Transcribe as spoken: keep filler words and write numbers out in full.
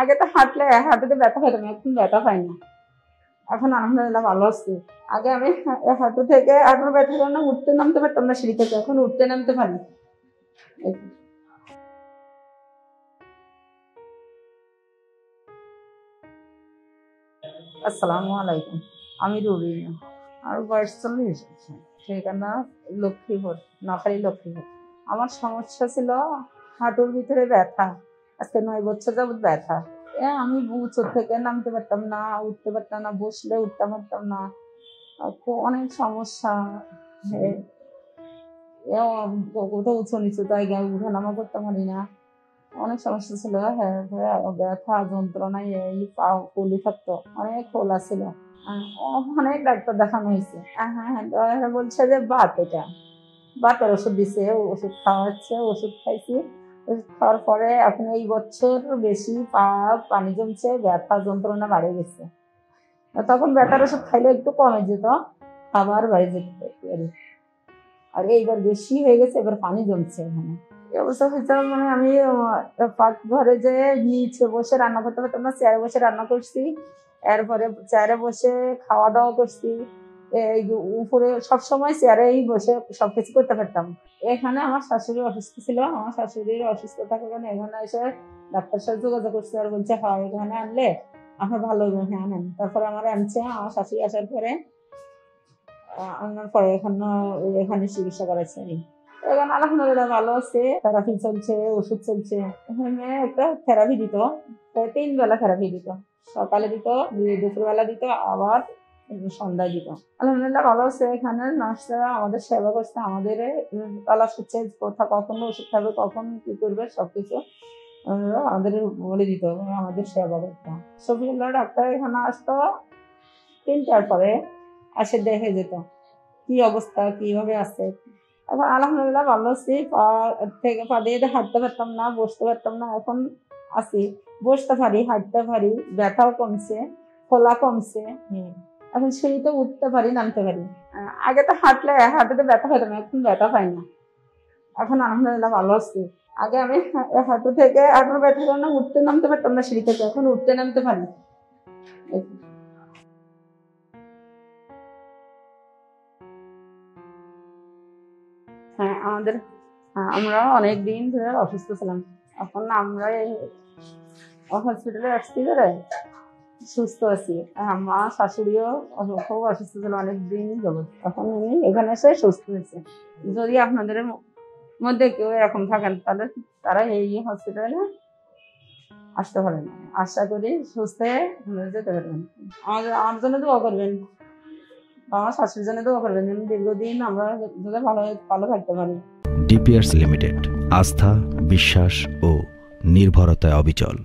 আগে তো হাঁটলে হাঁটুতে ব্যথা পেতাম, এখন ব্যথা পাই না, এখন আলহামদুলিল্লাহ ভালো আছি। আগে আমি হাঁটু থেকে এখন ব্যথা পেতাম না, উঠতে নামতে পারতাম না সিঁড়ি থেকে, এখন উঠতে নামতে পারি। আসসালামু আলাইকুম, আমি রুবিনা, আমার বয়স চল্লিশ, ঠিকানা লক্ষ্মীপুর, নোয়াখালী লক্ষ্মীপুর। আমার সমস্যা ছিল হাঁটুর ভিতরে ব্যথা, আজকে নয় বছর যাবৎ ব্যথা। আমি উঁচু থেকে নামতে পারতাম না, উঠতে পারতাম না, বসলে উঠতে পারতাম না, অনেক সমস্যা। কোথাও উঁচু নিচু জায়গায় উঠানামা করতে পারি না, অনেক সমস্যা ছিল। হ্যাঁ, ব্যথা যন্ত্রণায় এই পলি থাকতো, অনেক খোলা ছিল, অনেক ডাক্তার দেখানো হয়েছে। হ্যাঁ, বলছে যে বাত, এটা বাতের ওষুধ দিছে, ওষুধ খাওয়াচ্ছে, ওষুধ খাইছি। ওষুধ খাওয়ার পরে এখন এই বছর বেশি পা পানি জমছে, ব্যথা যন্ত্রণা বাড়ে গেছে। তখন ব্যথার ওষুধ খাইলে একটু কমে যেত, আবার বাড়ে যেত, আর এইবার বেশি হয়ে গেছে, এবার পানি জমছে। এখানে অবস্থা হয়েছে মানে আমি পাক ঘরে যে নিচে বসে রান্না করতে পারতাম না, চেয়ারে বসে রান্না করছি, এরপরে চেয়ারে বসে খাওয়া দাওয়া করছি, এই উপরে সবসময় চেয়ারেই বসে সবকিছু করতে পারতাম। এখানে আমার শাশুড়ি অসুস্থ ছিল, আমার শাশুড়ির অসুস্থ থাকার কারণে এখানে এসে ডাক্তার সাথে যোগাযোগ করছে, আর বলছে হয় এখানে আনলে আমার ভালো হবে, আনেন। তারপরে আমার আনছে, আমার শাশুড়ি আসার পরে আনার পরে এখানে এখানে চিকিৎসা করেছে। এখন আলহামদুলিল্লাহ ভালো আছে, থেরাপি চলছে, ওষুধ চলছে। এখানে একটা থেরাপি দিত, তিন বেলা থেরাপি দিত, সকালে দিত, দুপুরবেলা দিত, আবার সন্ধ্যায় দিত। আলহামদুলিল্লাহ ভালো আছে। এখানে নার্সরা আমাদের সেবা করছে, আমাদের তালাশ হচ্ছে কোথা কখন ওষুধ খাবে, কখন কি করবে, সবকিছু আমাদের বলে দিত, আমাদের সেবা করতো। সফিউল্লাহ ডাক্তার এখানে আসতো তিনটার পরে, আসে দেখে যেত কি অবস্থা, কিভাবে আছে। এখন আলহামদুলিল্লাহ ভালো আছি, পা থেকে পা দিয়ে হাঁটতে পারতাম না, বসতে পারতাম না, এখন আছি, বসতে পারি, হাঁটতে পারি, ব্যথাও কমছে, খোলা কমছে। এখন সিঁড়ি তো উঠতে পারি, নামতে পারি। আগে তো হাঁটলে হাঁটুতে ব্যথা পেতাম, এখন ব্যথা পাই না, এখন আলহামদুলিল্লাহ ভালো আছি। আগে আমি হাঁটু থেকে এখন ব্যথা পেতাম না, উঠতে নামতে পারতাম না সিঁড়ি থেকে, এখন উঠতে নামতে পারি। হ্যাঁ, আমাদের আমরা অনেক দিন ধরে অসুস্থ ছিলাম, এখন আমরা এই হসপিটালে আসছি, ধরে সুস্থ আছি। আমার শাশুড়িও খুব অসুস্থ ছিল অনেক দিন যাবত, এখন উনি এখানে এসে সুস্থ হয়েছে। যদি আপনাদের মধ্যে কেউ এরকম থাকেন, তাহলে তারা এই হসপিটালে আসতে পারেন, আশা করি সুস্থ হয়ে যেতে পারবেন। আমাদের আমার জন্য দোয়া করবেন, আমার শাশুড়ির জন্য দোয়া করবেন, যেন দীর্ঘদিন আমরা ভালো ভালো থাকতে পারি। ডিপিআরস লিমিটেড, আস্থা, বিশ্বাস ও নির্ভরতায় অবিচল।